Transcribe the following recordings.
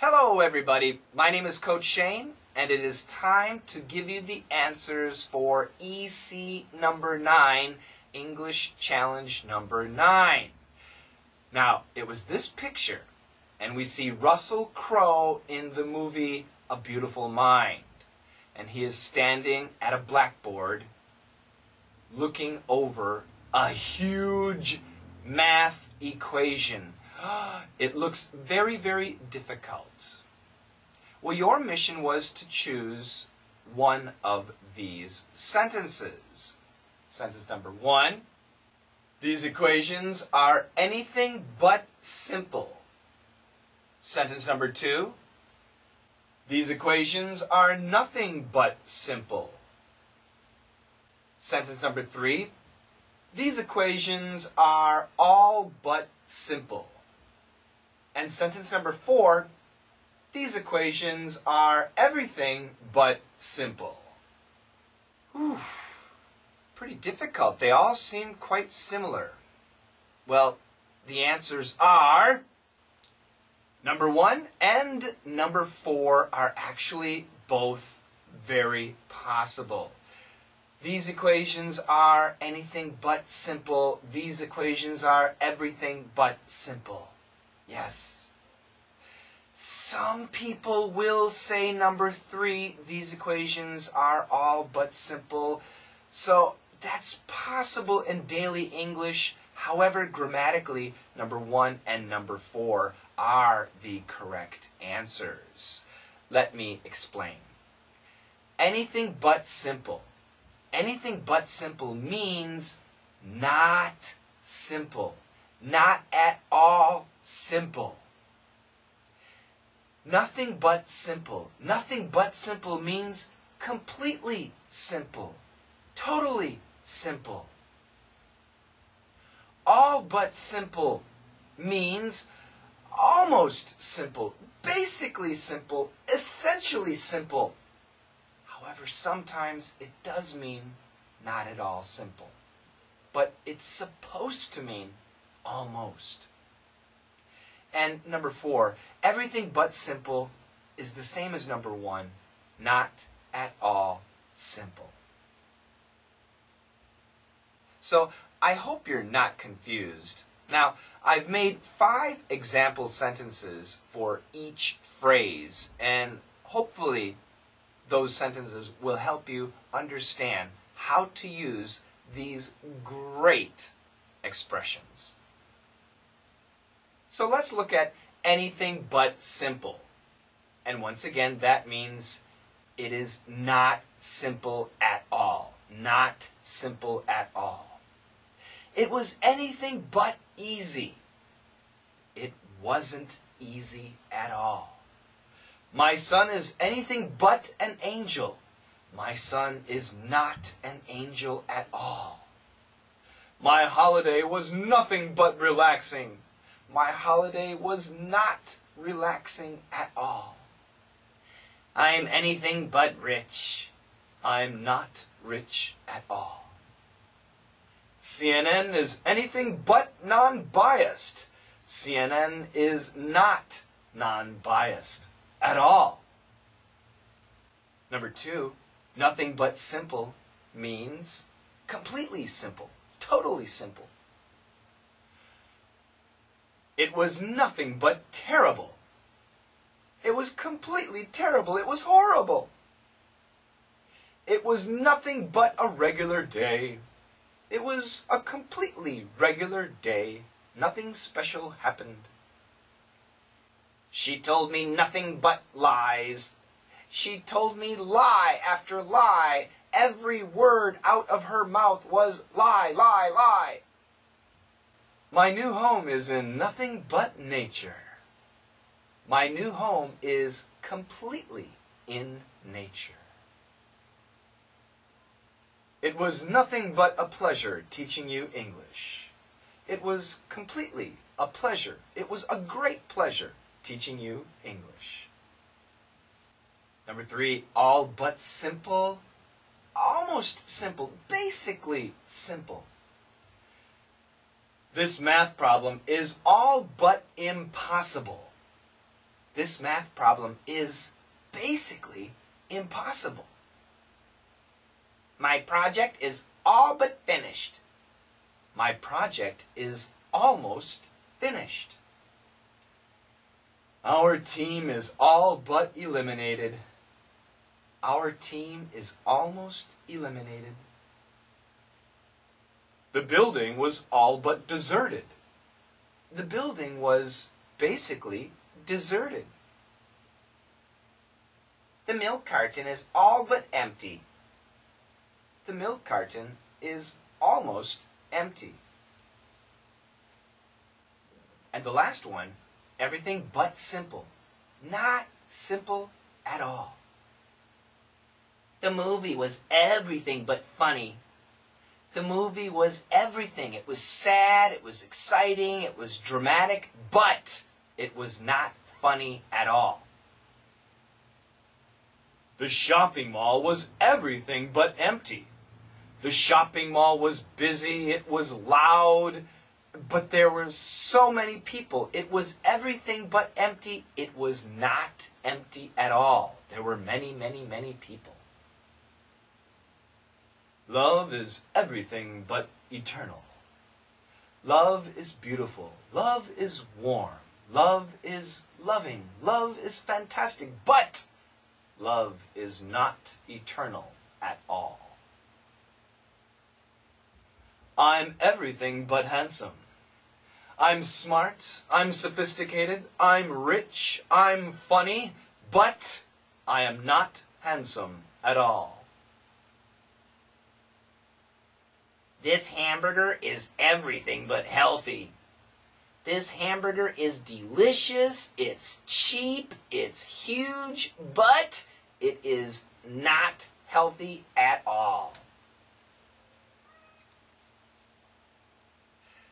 Hello everybody, my name is Coach Shane, and it is time to give you the answers for EC number 9, English Challenge number 9. Now, it was this picture, and we see Russell Crowe in the movie A Beautiful Mind. And he is standing at a blackboard, looking over a huge math equation. It looks very, very difficult. Well, your mission was to choose one of these sentences. Sentence number 1, these equations are anything but simple. Sentence number 2, these equations are nothing but simple. Sentence number 3, these equations are all but simple. And sentence number 4, these equations are everything but simple. Oof, pretty difficult. They all seem quite similar. Well, the answers are number 1 and number 4 are actually both very possible. These equations are anything but simple. These equations are everything but simple. Yes. Some people will say number 3, these equations are all but simple. So that's possible in daily English. However, grammatically, number 1 and number 4 are the correct answers. Let me explain. Anything but simple. Anything but simple means not simple. Not at all simple. Nothing but simple. Nothing but simple means completely simple. Totally simple. All but simple means almost simple. Basically simple. Essentially simple. However, sometimes it does mean not at all simple. But it's supposed to mean almost. And number 4, everything but simple is the same as number 1, not at all simple. So I hope you're not confused. Now, I've made 5 example sentences for each phrase, and hopefully those sentences will help you understand how to use these great expressions. So let's look at anything but simple. And once again, that means it is not simple at all. Not simple at all. It was anything but easy. It wasn't easy at all. My son is anything but an angel. My son is not an angel at all. My holiday was nothing but relaxing. My holiday was not relaxing at all. I'm anything but rich. I'm not rich at all. CNN is anything but non-biased. CNN is not non-biased at all. Number 2, nothing but simple means completely simple, totally simple. It was nothing but terrible. It was completely terrible. It was horrible. It was nothing but a regular day. It was a completely regular day. Nothing special happened. She told me nothing but lies. She told me lie after lie. Every word out of her mouth was lie, lie, lie. My new home is in nothing but nature. My new home is completely in nature. It was nothing but a pleasure teaching you English. It was completely a pleasure. It was a great pleasure teaching you English. Number 3, all but simple, almost simple, basically simple. This math problem is all but impossible. this math problem is basically impossible. My project is all but finished. My project is almost finished. Our team is all but eliminated. Our team is almost eliminated. The building was all but deserted. The building was basically deserted. The milk carton is all but empty. The milk carton is almost empty. And the last one, everything but simple. Not simple at all. The movie was everything but funny. The movie was everything. It was sad, it was exciting, it was dramatic, but it was not funny at all. The shopping mall was everything but empty. The shopping mall was busy, it was loud, but there were so many people. It was everything but empty. It was not empty at all. There were many, many, many people. Love is everything but eternal. Love is beautiful. Love is warm. Love is loving. Love is fantastic, but love is not eternal at all. I'm everything but handsome. I'm smart. I'm sophisticated. I'm rich. I'm funny, but I am not handsome at all. This hamburger is everything but healthy. This hamburger is delicious, it's cheap, it's huge, but it is not healthy at all.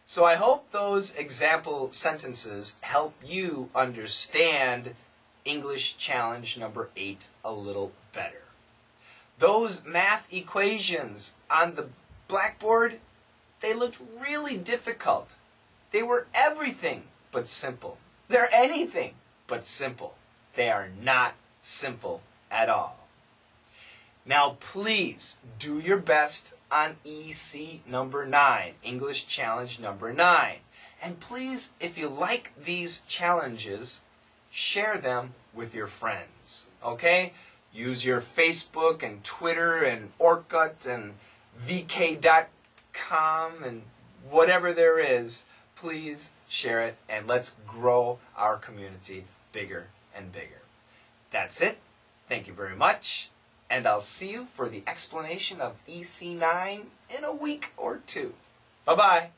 So I hope those example sentences help you understand English Challenge number 8 a little better. Those math equations on the blackboard, they looked really difficult. They were everything but simple. They're anything but simple. They are not simple at all. Now please do your best on EC number 9, English Challenge number 9. And please, if you like these challenges, share them with your friends. Okay? Use your Facebook and Twitter and Orkut and VK.com and whatever there is, please share it and let's grow our community bigger and bigger. That's it. Thank you very much. And I'll see you for the explanation of EC9 in a week or two. Bye-bye.